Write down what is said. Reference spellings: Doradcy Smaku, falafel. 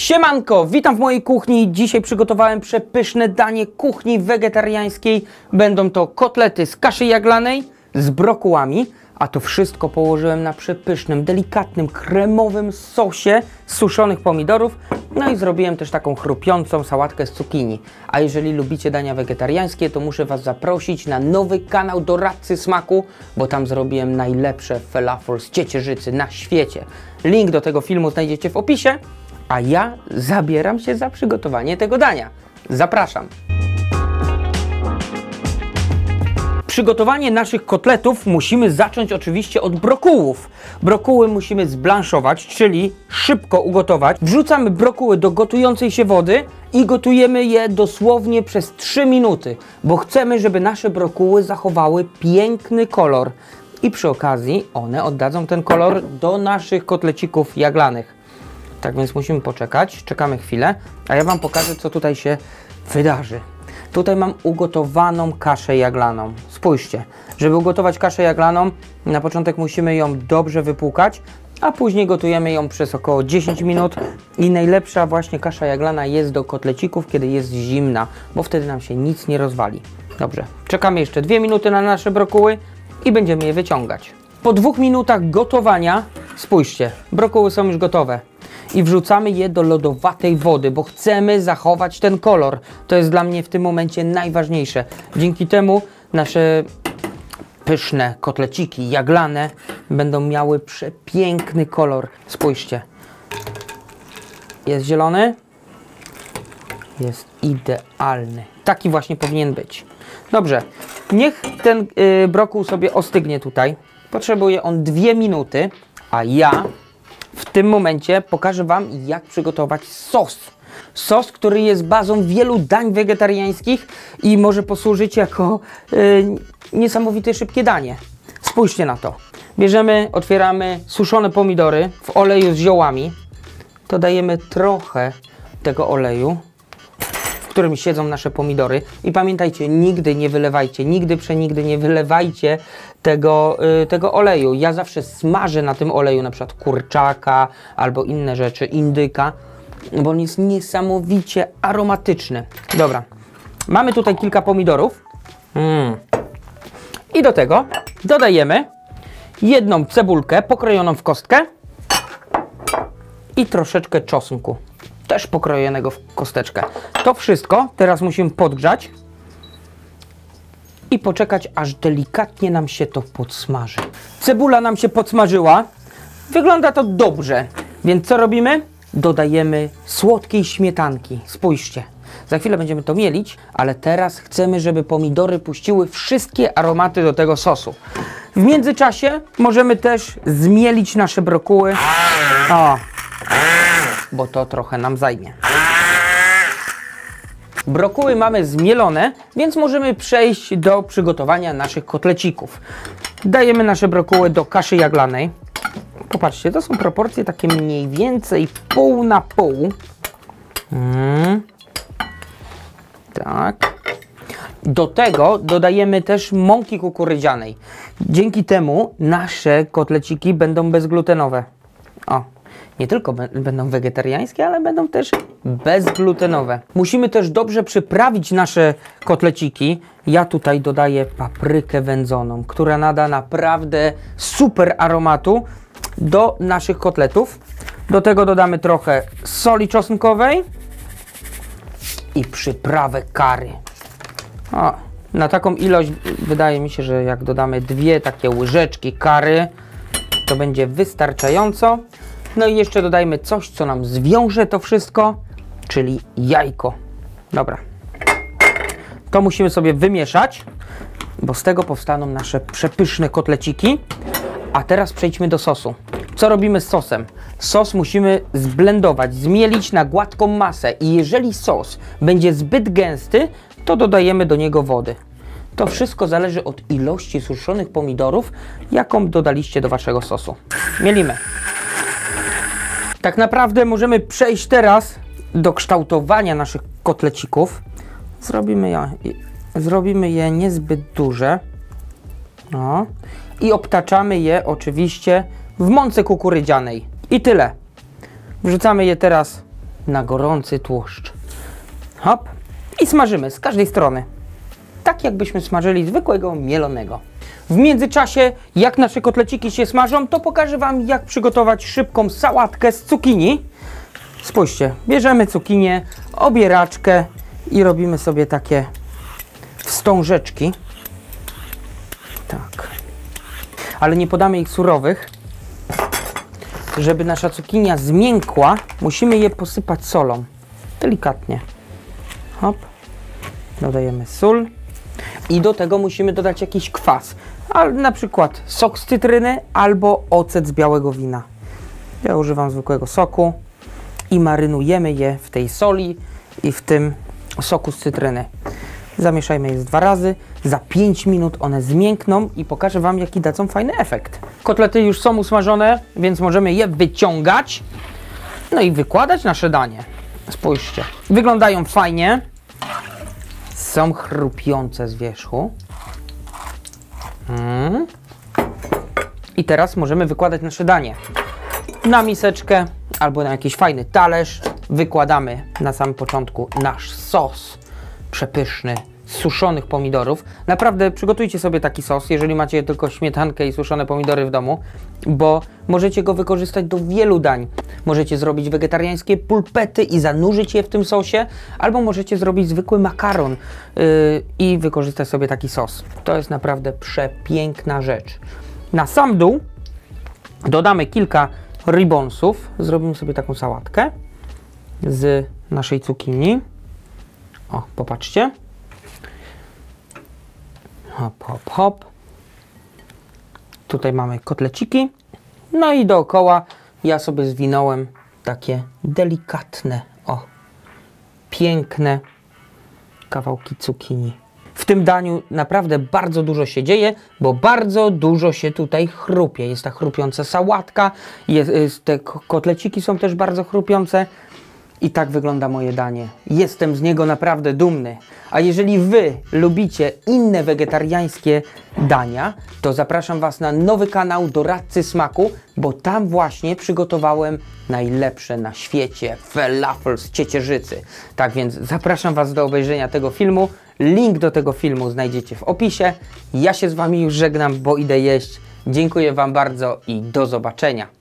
Siemanko, witam w mojej kuchni. Dzisiaj przygotowałem przepyszne danie kuchni wegetariańskiej. Będą to kotlety z kaszy jaglanej, z brokułami, a to wszystko położyłem na przepysznym, delikatnym, kremowym sosie z suszonych pomidorów. No i zrobiłem też taką chrupiącą sałatkę z cukinii. A jeżeli lubicie dania wegetariańskie, to muszę Was zaprosić na nowy kanał Doradcy Smaku, bo tam zrobiłem najlepsze falafel z ciecierzycy na świecie. Link do tego filmu znajdziecie w opisie. A ja zabieram się za przygotowanie tego dania. Zapraszam! Przygotowanie naszych kotletów musimy zacząć oczywiście od brokułów. Brokuły musimy zblanszować, czyli szybko ugotować. Wrzucamy brokuły do gotującej się wody i gotujemy je dosłownie przez 3 minuty, bo chcemy, żeby nasze brokuły zachowały piękny kolor. I przy okazji one oddadzą ten kolor do naszych kotlecików jaglanych. Tak więc musimy poczekać, czekamy chwilę, a ja Wam pokażę, co tutaj się wydarzy. Tutaj mam ugotowaną kaszę jaglaną. Spójrzcie, żeby ugotować kaszę jaglaną, na początek musimy ją dobrze wypłukać, a później gotujemy ją przez około 10 minut i najlepsza właśnie kasza jaglana jest do kotlecików, kiedy jest zimna, bo wtedy nam się nic nie rozwali. Dobrze, czekamy jeszcze 2 minuty na nasze brokuły i będziemy je wyciągać. Po 2 minutach gotowania, spójrzcie, brokuły są już gotowe. I wrzucamy je do lodowatej wody, bo chcemy zachować ten kolor. To jest dla mnie w tym momencie najważniejsze. Dzięki temu nasze pyszne kotleciki jaglane będą miały przepiękny kolor. Spójrzcie. Jest zielony. Jest idealny. Taki właśnie powinien być. Dobrze. Niech ten brokuł sobie ostygnie tutaj. Potrzebuje on 2 minuty, a ja w tym momencie pokażę Wam, jak przygotować sos. Sos, który jest bazą wielu dań wegetariańskich i może posłużyć jako niesamowite szybkie danie. Spójrzcie na to. Bierzemy, otwieramy suszone pomidory w oleju z ziołami. Dodajemy trochę tego oleju, w którym siedzą nasze pomidory. I pamiętajcie, nigdy nie wylewajcie, nigdy nie wylewajcie tego oleju. Ja zawsze smażę na tym oleju na przykład kurczaka albo inne rzeczy, indyka, bo on jest niesamowicie aromatyczny. Dobra, mamy tutaj kilka pomidorów. I do tego dodajemy jedną cebulkę pokrojoną w kostkę i troszeczkę czosnku, też pokrojonego w kosteczkę. To wszystko teraz musimy podgrzać i poczekać, aż delikatnie nam się to podsmaży. Cebula nam się podsmażyła. Wygląda to dobrze. Więc co robimy? Dodajemy słodkiej śmietanki. Spójrzcie. Za chwilę będziemy to mielić, ale teraz chcemy, żeby pomidory puściły wszystkie aromaty do tego sosu. W międzyczasie możemy też zmielić nasze brokuły. O, bo to trochę nam zajmie. Brokuły mamy zmielone, więc możemy przejść do przygotowania naszych kotlecików. Dajemy nasze brokuły do kaszy jaglanej. Popatrzcie, to są proporcje takie mniej więcej pół na pół. Tak. Do tego dodajemy też mąki kukurydzianej. Dzięki temu nasze kotleciki będą bezglutenowe. O. Nie tylko będą wegetariańskie, ale będą też bezglutenowe. Musimy też dobrze przyprawić nasze kotleciki. Ja tutaj dodaję paprykę wędzoną, która nada naprawdę super aromatu do naszych kotletów. Do tego dodamy trochę soli czosnkowej i przyprawę curry. O, na taką ilość wydaje mi się, że jak dodamy 2 takie łyżeczki curry, to będzie wystarczająco. No i jeszcze dodajmy coś, co nam zwiąże to wszystko, czyli jajko. Dobra. To musimy sobie wymieszać, bo z tego powstaną nasze przepyszne kotleciki. A teraz przejdźmy do sosu. Co robimy z sosem? Sos musimy zblendować, zmielić na gładką masę i jeżeli sos będzie zbyt gęsty, to dodajemy do niego wody. To wszystko zależy od ilości suszonych pomidorów, jaką dodaliście do waszego sosu. Mielimy. Tak naprawdę możemy przejść teraz do kształtowania naszych kotlecików. Zrobimy je niezbyt duże. No. I obtaczamy je oczywiście w mące kukurydzianej. I tyle. Wrzucamy je teraz na gorący tłuszcz. Hop. I smażymy z każdej strony. Tak jakbyśmy smażyli zwykłego mielonego. W międzyczasie, jak nasze kotleciki się smażą, to pokażę Wam, jak przygotować szybką sałatkę z cukinii. Spójrzcie, bierzemy cukinię, obieraczkę i robimy sobie takie wstążeczki. Tak. Ale nie podamy ich surowych. Żeby nasza cukinia zmiękła, musimy je posypać solą. Delikatnie. Hop. Dodajemy sól. I do tego musimy dodać jakiś kwas. Ale na przykład sok z cytryny albo ocet z białego wina. Ja używam zwykłego soku. I marynujemy je w tej soli i w tym soku z cytryny. Zamieszajmy je 2 razy. Za 5 minut one zmiękną i pokażę Wam, jaki dadzą fajny efekt. Kotlety już są usmażone, więc możemy je wyciągać. No i wykładać nasze danie. Spójrzcie. Wyglądają fajnie. Są chrupiące z wierzchu. I teraz możemy wykładać nasze danie. Na miseczkę albo na jakiś fajny talerz wykładamy na samym początku nasz sos przepyszny z suszonych pomidorów. Naprawdę przygotujcie sobie taki sos, jeżeli macie tylko śmietankę i suszone pomidory w domu, bo możecie go wykorzystać do wielu dań. Możecie zrobić wegetariańskie pulpety i zanurzyć je w tym sosie, albo możecie zrobić zwykły makaron i wykorzystać sobie taki sos. To jest naprawdę przepiękna rzecz. Na sam dół dodamy kilka ribonsów. Zrobimy sobie taką sałatkę z naszej cukinii. O, popatrzcie. Hop, hop, hop. Tutaj mamy kotleciki. No i dookoła ja sobie zwinąłem takie delikatne, o, piękne kawałki cukinii. W tym daniu naprawdę bardzo dużo się dzieje, bo bardzo dużo się tutaj chrupie. Jest ta chrupiąca sałatka, te kotleciki są też bardzo chrupiące. I tak wygląda moje danie. Jestem z niego naprawdę dumny. A jeżeli Wy lubicie inne wegetariańskie dania, to zapraszam Was na nowy kanał Doradcy Smaku, bo tam właśnie przygotowałem najlepsze na świecie falafel z ciecierzycy. Tak więc zapraszam Was do obejrzenia tego filmu. Link do tego filmu znajdziecie w opisie. Ja się z Wami już żegnam, bo idę jeść. Dziękuję Wam bardzo i do zobaczenia.